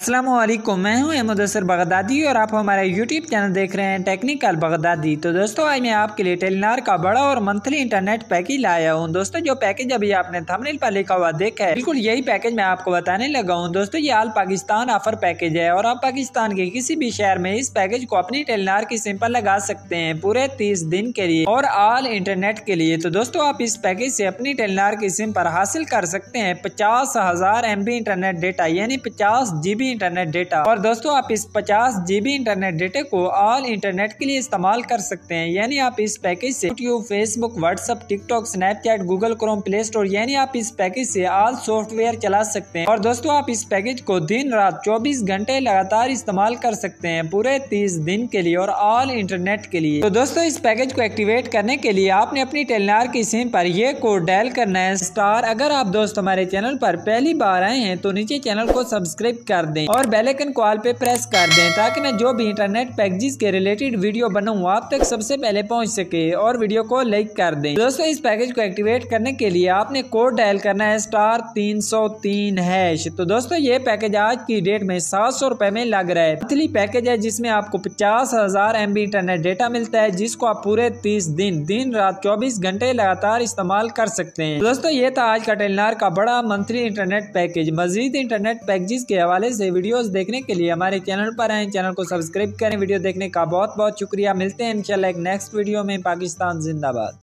अस्सलाम वालेकुम, मैं हूं एहमुदसर बगदादी और आप हमारा YouTube चैनल देख रहे हैं टेक्निकल बगदादी। तो दोस्तों आज मैं आपके लिए टेलीनॉर का बड़ा और मंथली इंटरनेट पैकेज लाया हूं। दोस्तों जो पैकेज अभी आपने थंबनेल पर लिखा हुआ देखा है, बिल्कुल यही पैकेज मैं आपको बताने लगा हूं। दोस्तों ये ऑल पाकिस्तान ऑफर पैकेज है और आप पाकिस्तान के किसी भी शहर में इस पैकेज को अपनी टेलीनॉर की सिम पर लगा सकते हैं पूरे 30 दिन के लिए और ऑल इंटरनेट के लिए। तो दोस्तों आप इस पैकेज से अपनी टेलीनॉर की सिम पर हासिल कर सकते हैं 50,000 MB इंटरनेट डेटा, यानी 50 GB इंटरनेट डेटा। और दोस्तों आप इस 50 GB इंटरनेट डेटा को ऑल इंटरनेट के लिए इस्तेमाल कर सकते हैं, यानी आप इस पैकेज से YouTube, Facebook, WhatsApp, TikTok, Snapchat, Google Chrome, Play Store, यानी आप इस पैकेज से ऑल सॉफ्टवेयर चला सकते हैं। और दोस्तों आप इस पैकेज को दिन रात 24 घंटे लगातार इस्तेमाल कर सकते हैं पूरे 30 दिन के लिए और ऑल इंटरनेट के लिए। तो दोस्तों इस पैकेज को एक्टिवेट करने के लिए आपने अपनी टेलीनॉर की सिम पर यह कोड डायल करना है स्टार। अगर आप दोस्त हमारे चैनल पर पहली बार आए हैं तो नीचे चैनल को सब्सक्राइब कर दें और बेल आइकन को ऑल पे प्रेस कर दें ताकि मैं जो भी इंटरनेट पैकेजेस के रिलेटेड वीडियो बनाऊं आप तक सबसे पहले पहुंच सके, और वीडियो को लाइक कर दें। दोस्तों इस पैकेज को एक्टिवेट करने के लिए आपने कोड डायल करना है *303#। तो दोस्तों ये पैकेज आज की डेट में 700 रुपए में लग रहा है। मंथली पैकेज है जिसमें आपको 50,000 MB इंटरनेट डेटा मिलता है जिसको आप पूरे 30 दिन दिन रात 24 घंटे लगातार इस्तेमाल कर सकते हैं। दोस्तों ये था आज का टेलीनॉर का बड़ा मंथली इंटरनेट पैकेज। मजीद इंटरनेट पैकेजेस के हवाले से वीडियोस देखने के लिए हमारे चैनल पर आएं, चैनल को सब्सक्राइब करें। वीडियो देखने का बहुत बहुत शुक्रिया। मिलते हैं इंशाल्लाह एक नेक्स्ट वीडियो में। पाकिस्तान जिंदाबाद।